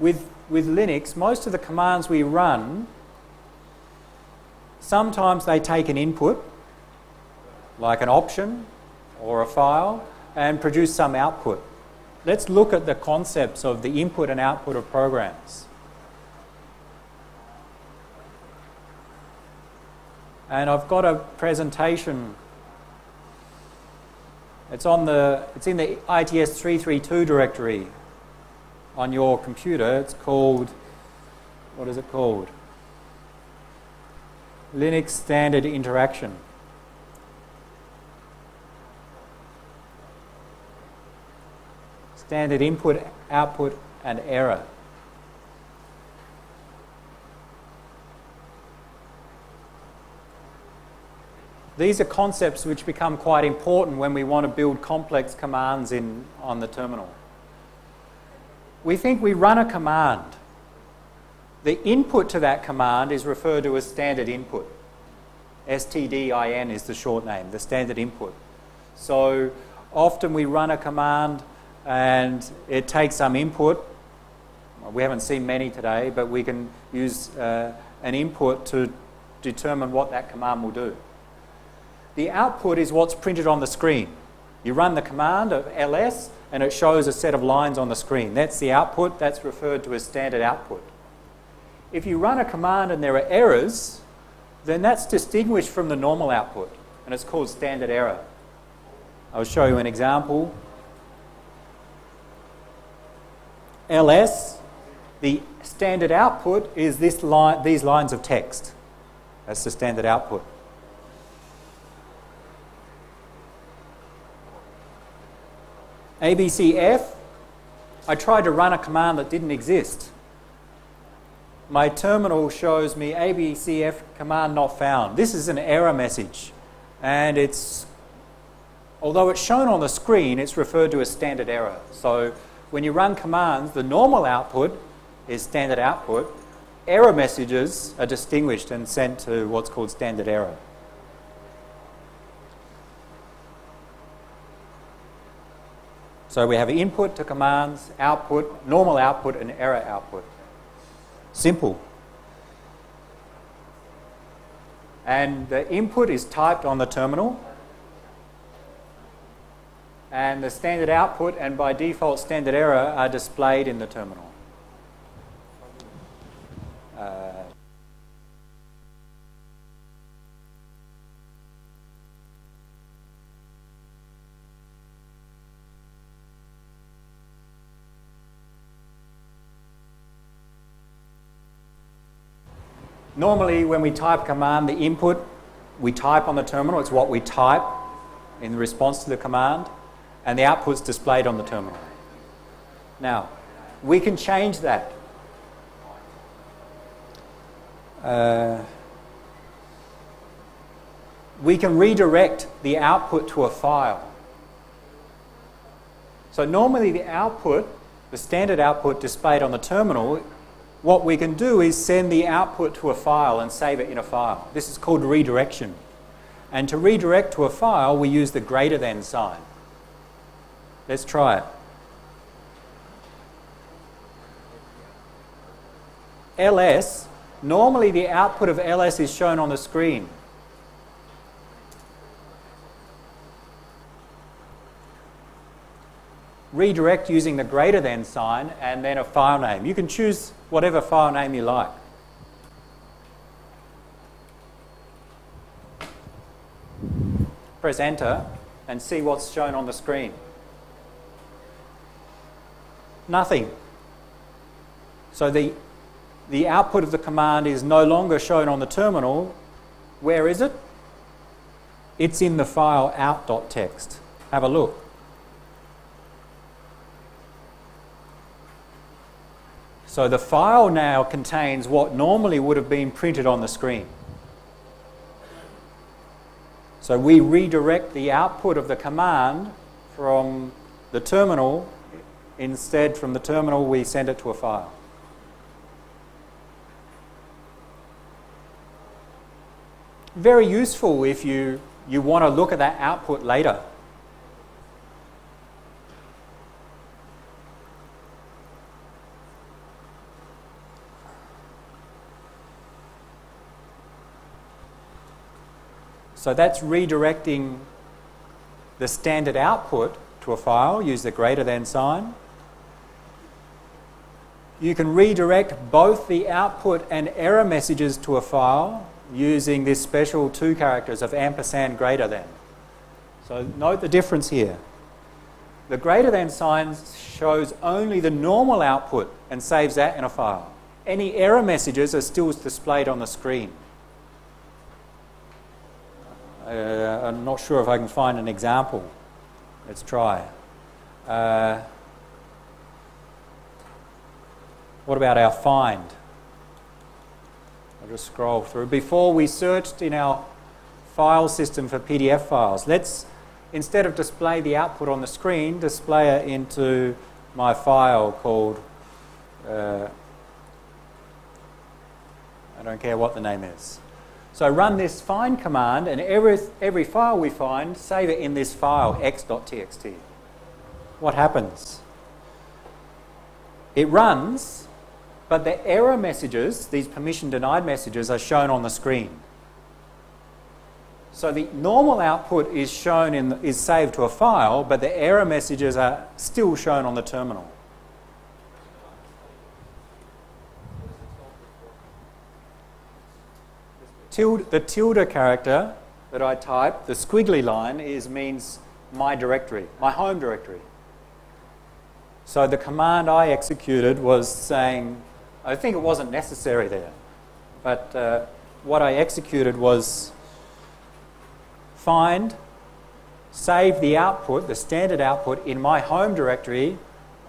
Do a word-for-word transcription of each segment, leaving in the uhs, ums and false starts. with, with Linux, most of the commands we run, sometimes they take an input, like an option or a file, and produce some output. Let's look at the concepts of the input and output of programs. And I've got a presentation. It's on the, it's in the I T S three thirty-two directory on your computer. It's called, what is it called? Linux Standard Interaction. Standard input, output, and error. These are concepts which become quite important when we want to build complex commands in on the terminal. We think we run a command. The input to that command is referred to as standard input. S T D I N is the short name, the standard input. So often we run a command and it takes some input. We haven't seen many today, but we can use uh, an input to determine what that command will do. The output is what's printed on the screen. You run the command of L S and it shows a set of lines on the screen. That's the output. That's referred to as standard output. If you run a command and there are errors, then that's distinguished from the normal output, and it's called standard error. I'll show you an example. L S, the standard output is this line, these lines of text. That's the standard output. A B C F, I tried to run a command that didn't exist. My terminal shows me A B C F command not found. This is an error message, and it's, although it's shown on the screen, it's referred to as standard error. So when you run commands, the normal output is standard output. Error messages are distinguished and sent to what's called standard error. So we have input to commands, output, normal output, and error output. Simple. And the input is typed on the terminal. And the standard output and by default standard error are displayed in the terminal. Uh, Normally, when we type command, the input we type on the terminal, it's what we type in response to the command, and the output's displayed on the terminal. Now, we can change that. Uh, we can redirect the output to a file. So normally the output, the standard output displayed on the terminal, what we can do is send the output to a file and save it in a file. This is called redirection. And to redirect to a file, we use the greater than sign. Let's try it. L S, normally the output of L S is shown on the screen. Redirect using the greater than sign and then a file name. You can choose whatever file name you like. Press enter and see what's shown on the screen. Nothing. So the, the output of the command is no longer shown on the terminal. Where is it? It's in the file out.txt. Have a look. So the file now contains what normally would have been printed on the screen. So we redirect the output of the command from the terminal. Instead, from the terminal, we send it to a file. Very useful if you, you want to look at that output later. So that's redirecting the standard output to a file, use the greater than sign. You can redirect both the output and error messages to a file using this special two characters of ampersand greater than. So note the difference here. The greater than sign shows only the normal output and saves that in a file. Any error messages are still displayed on the screen. Uh, I'm not sure if I can find an example. Let's try. Uh, what about our find? I'll just scroll through. Before, we searched in our file system for P D F files. Let's, instead of display the output on the screen, display it into my file called, uh, I don't care what the name is. So run this find command, and every, every file we find, save it in this file, x dot t x t. What happens? It runs, but the error messages, these permission denied messages, are shown on the screen. So the normal output is shown in the, is saved to a file, but the error messages are still shown on the terminal. Tilde, the tilde character that I type, the squiggly line, is means my directory, my home directory. So the command I executed was saying, I think it wasn't necessary there, but uh, what I executed was find, save the output, the standard output, in my home directory,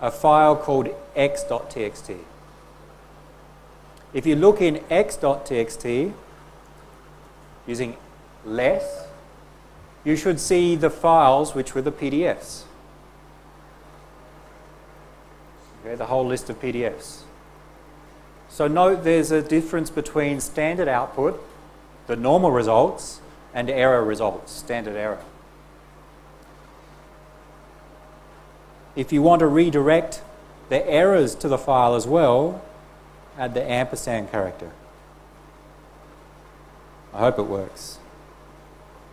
a file called x dot t x t. If you look in x dot t x t, using less, you should see the files which were the P D Fs. Okay, the whole list of P D Fs. So note there's a difference between standard output, the normal results, and error results, standard error. If you want to redirect the errors to the file as well, add the ampersand character. I hope it works.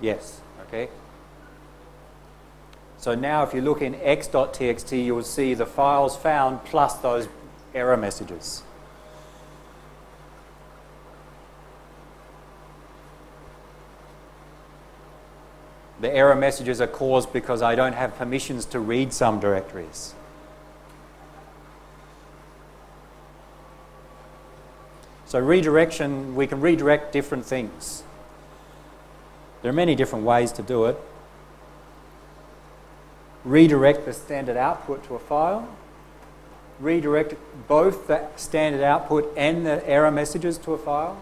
Yes, okay. So now if you look in x dot t x t, you'll see the files found plus those error messages. The error messages are caused because I don't have permissions to read some directories. So redirection, we can redirect different things. There are many different ways to do it. Redirect the standard output to a file. Redirect both the standard output and the error messages to a file.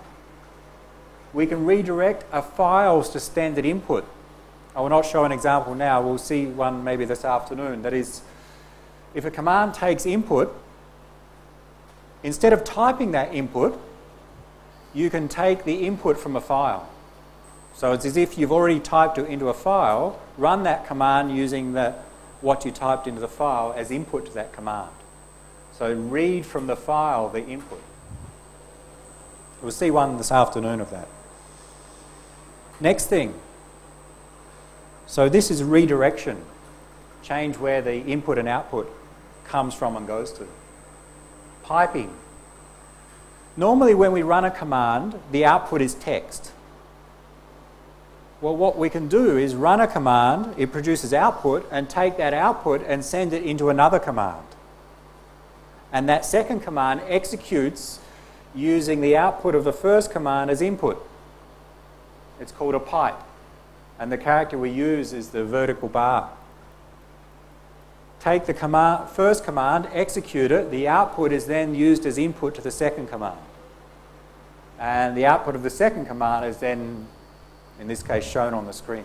We can redirect a files to standard input. I will not show an example now. We'll see one maybe this afternoon. That is, if a command takes input, instead of typing that input, you can take the input from a file. So it's as if you've already typed it into a file, run that command using the, what you typed into the file as input to that command. So read from the file the input. We'll see one this afternoon of that. Next thing. So this is redirection. Change where the input and output comes from and goes to. Piping. Normally when we run a command, the output is text. Well, what we can do is run a command, it produces output, and take that output and send it into another command. And that second command executes using the output of the first command as input. It's called a pipe. And the character we use is the vertical bar. Take the command, first command, execute it. The output is then used as input to the second command. And the output of the second command is then, in this case, shown on the screen.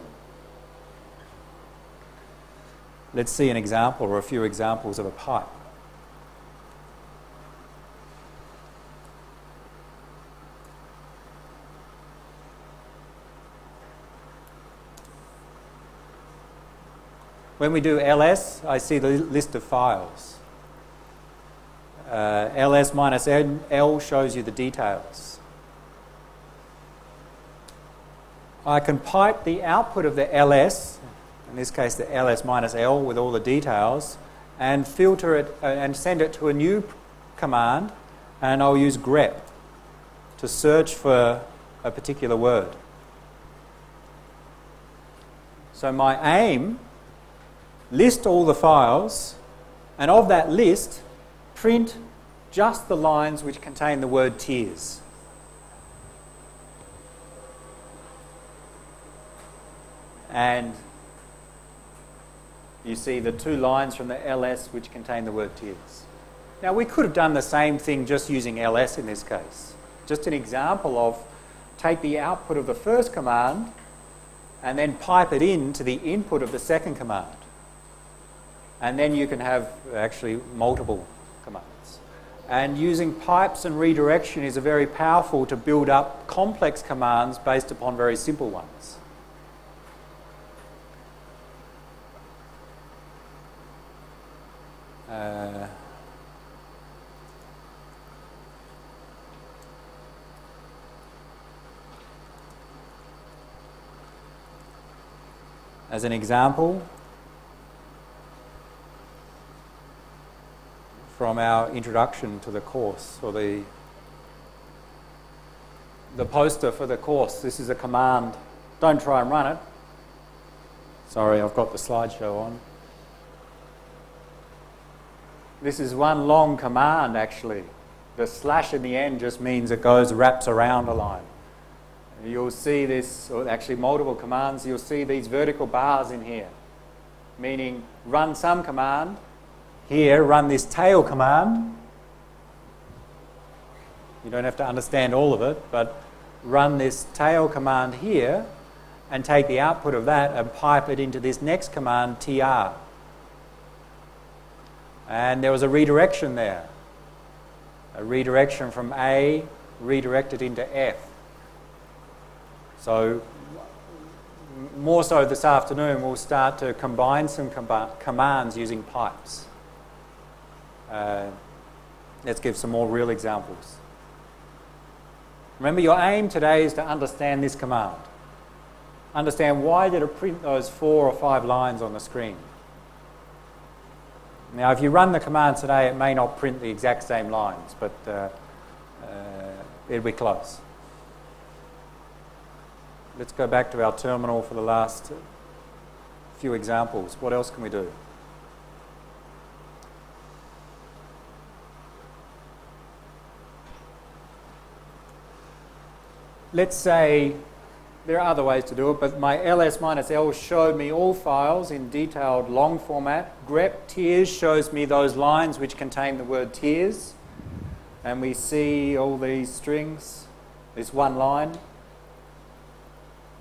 Let's see an example or a few examples of a pipe. When we do L S, I see the list of files. Uh, L S minus L shows you the details. I can pipe the output of the L S, in this case the L S minus L with all the details, and filter it uh, and send it to a new command, and I'll use grep to search for a particular word. So my aim, list all the files, and of that list, print just the lines which contain the word tears. And you see the two lines from the L S which contain the word tears. Now we could have done the same thing just using L S in this case. Just an example of take the output of the first command and then pipe it in to the input of the second command. And then you can have actually multiple commands. And using pipes and redirection is a very powerful to build up complex commands based upon very simple ones. Uh, as an example, from our introduction to the course, or the, the poster for the course, this is a command. Don't try and run it. Sorry, I've got the slideshow on. This is one long command, actually. The slash in the end just means it goes, wraps around a line. You'll see this, or actually multiple commands, you'll see these vertical bars in here, meaning run some command, here run this tail command. You don't have to understand all of it, but run this tail command here and take the output of that and pipe it into this next command, T R. And there was a redirection there. A redirection from A redirected into F. So more so this afternoon we'll start to combine some com commands using pipes. Uh, let's give some more real examples. Remember, your aim today is to understand this command. Understand why did it print those four or five lines on the screen. Now, if you run the command today, it may not print the exact same lines, but uh, uh, it'll be close. Let's go back to our terminal for the last few examples. What else can we do? Let's say there are other ways to do it, but my L S minus L showed me all files in detailed long format. Grep tears shows me those lines which contain the word tears. And we see all these strings, this one line.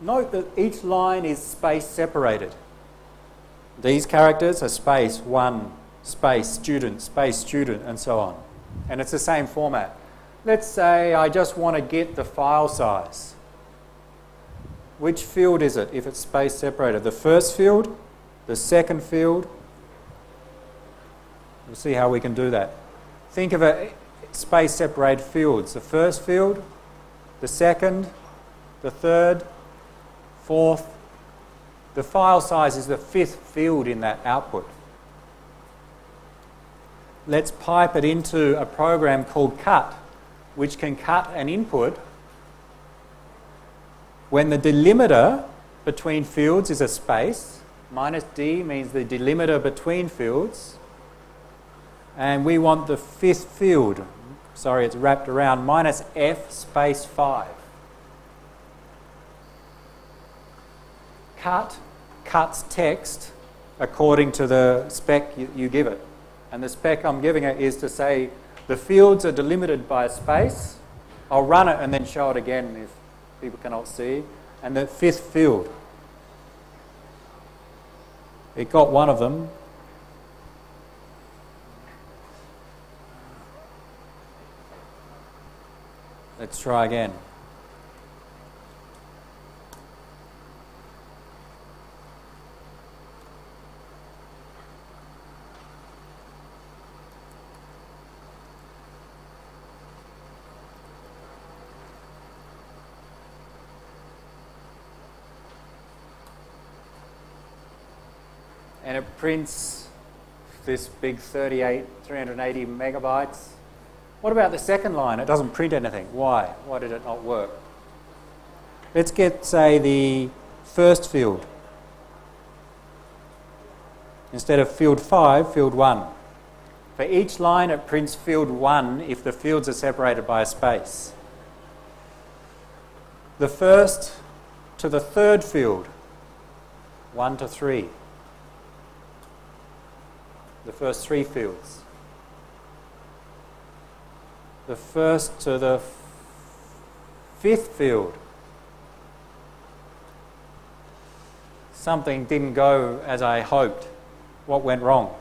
Note that each line is space separated. These characters are space one, space student, space student, and so on. And it's the same format. Let's say I just want to get the file size. Which field is it if it's space separated? The first field, the second field. We'll see how we can do that. Think of a space separated fields. The first field, the second, the third, fourth. The file size is the fifth field in that output. Let's pipe it into a program called cut, which can cut an input when the delimiter between fields is a space. Minus D means the delimiter between fields. And we want the fifth field. Sorry, it's wrapped around. Minus F space five. Cut cuts text according to the spec you, you give it. And the spec I'm giving it is to say the fields are delimited by a space. I'll run it and then show it again if people cannot see. And the fifth field. It got one of them. Let's try again. and it prints this big thirty-eight, three hundred eighty megabytes. What about the second line? It doesn't print anything. Why? Why did it not work? Let's get, say, the first field. Instead of field five, field one. For each line, it prints field one if the fields are separated by a space. The first to the third field, one to three. The first three fields. The first to the fifth field. Something didn't go as I hoped. What went wrong?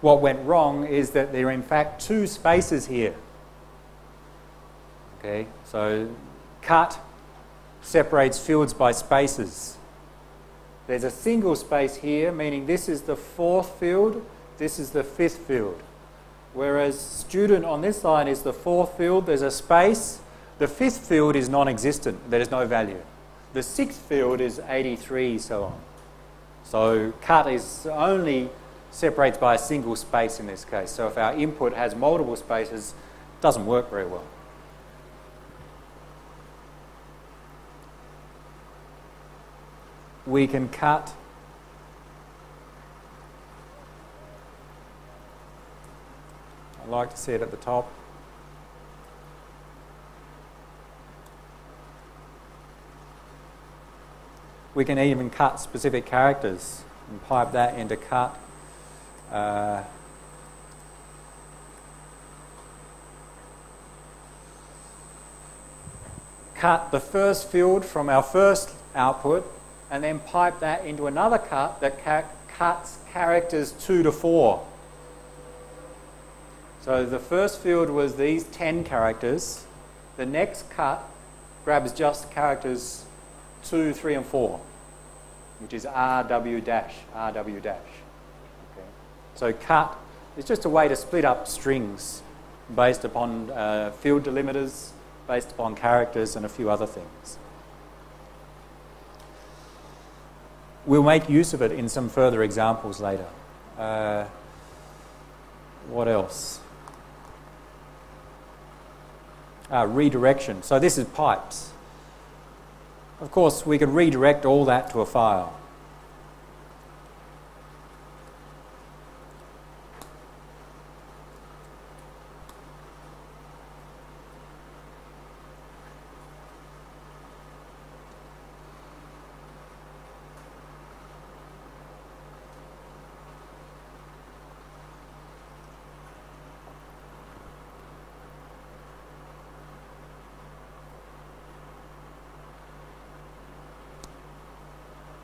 What went wrong is that there are in fact two spaces here. Okay, so cut separates fields by spaces. There's a single space here, meaning this is the fourth field, this is the fifth field. Whereas student on this line is the fourth field, there's a space. The fifth field is non-existent, there is no value. The sixth field is eighty-three, so on. So cut is only separates by a single space in this case. So if our input has multiple spaces, it doesn't work very well. We can cut I like to see it at the top. We can even cut specific characters and pipe that into cut. Uh, cut the first field from our first output and then pipe that into another cut that ca- cuts characters two to four. So the first field was these ten characters. The next cut grabs just characters two, three, and four, which is R W dash, R W dash. Okay. So cut is just a way to split up strings based upon uh, field delimiters, based upon characters, and a few other things. We'll make use of it in some further examples later. Uh, what else? Uh, redirection. So this is pipes. Of course, we could redirect all that to a file.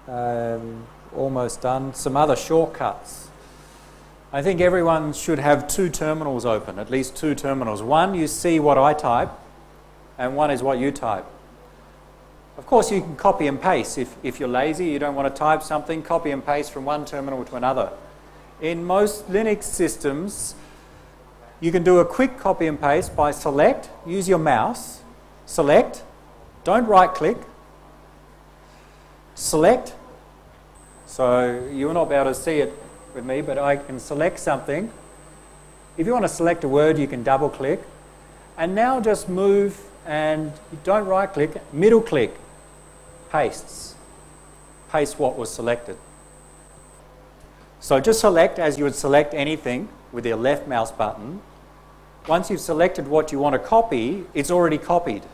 Um, almost done. Some other shortcuts. I think everyone should have two terminals open, at least two terminals. One, you see what I type, and one is what you type. Of course, you can copy and paste. If, if you're lazy, you don't want to type something, copy and paste from one terminal to another. In most Linux systems, you can do a quick copy and paste by select, use your mouse, select, don't right-click, select. So you'll not be able to see it with me, but I can select something. If you want to select a word, you can double click. And now just move and don't right click, middle click, pastes. Paste what was selected. So just select as you would select anything with your left mouse button. Once you've selected what you want to copy, it's already copied.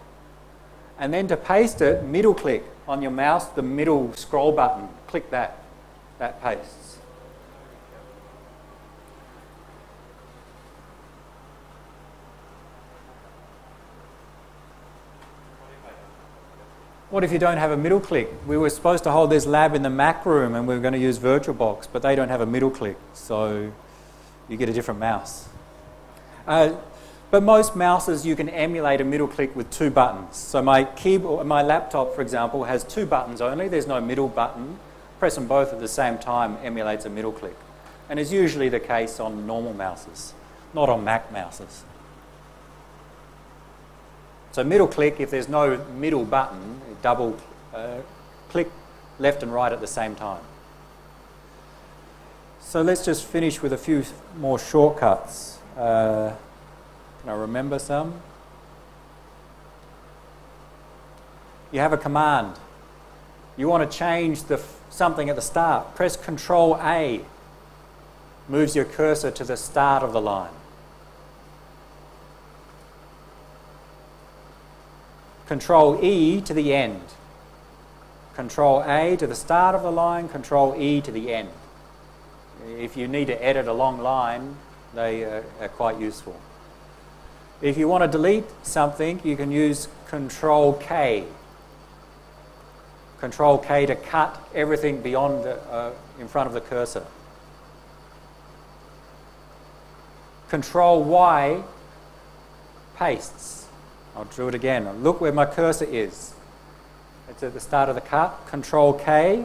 And then to paste it, middle click on your mouse, the middle scroll button. Click that. That pastes. What if you don't have a middle click? We were supposed to hold this lab in the Mac room and we were going to use VirtualBox, but they don't have a middle click, so you get a different mouse. Uh, But most mouses, you can emulate a middle click with two buttons. So my keyboard, my laptop, for example, has two buttons only. There's no middle button. Pressing both at the same time emulates a middle click. And it's usually the case on normal mouses, not on Mac mouses. So middle click, if there's no middle button, double uh, click left and right at the same time. So let's just finish with a few more shortcuts. Uh, can I remember some? You have a command. You want to change the f something at the start. Press Control A. Moves your cursor to the start of the line. Control E to the end. Control A to the start of the line, Control E to the end. If you need to edit a long line, they are, are quite useful. If you want to delete something, you can use Control K. Control K to cut everything beyond the, uh, in front of the cursor. Control Y pastes. I'll do it again. Look where my cursor is. It's at the start of the cut. Control K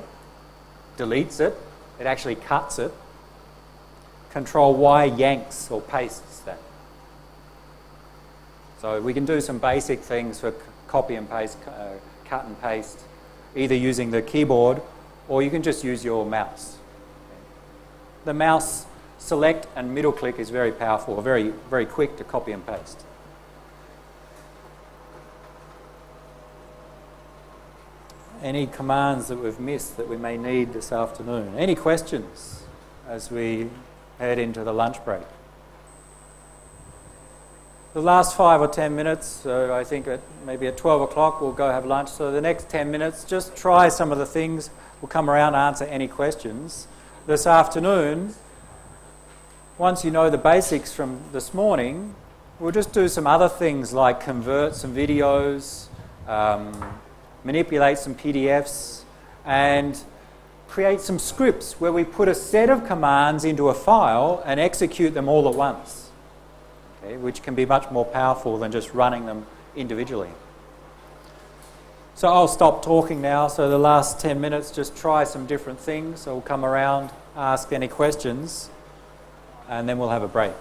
deletes it. It actually cuts it. Control Y yanks or pastes that. So we can do some basic things for copy and paste, uh, cut and paste, either using the keyboard or you can just use your mouse. The mouse select and middle click is very powerful, or very, very quick to copy and paste. Any commands that we've missed that we may need this afternoon? Any questions as we head into the lunch break? The last five or ten minutes, so I think at maybe at twelve o'clock we'll go have lunch. So the next ten minutes, just try some of the things. We'll come around and answer any questions. This afternoon, once you know the basics from this morning, we'll just do some other things like convert some videos, um, manipulate some P D Fs, and create some scripts where we put a set of commands into a file and execute them all at once, okay, which can be much more powerful than just running them individually. So I'll stop talking now. So the last ten minutes, just try some different things. So we'll come around, ask any questions, and then we'll have a break.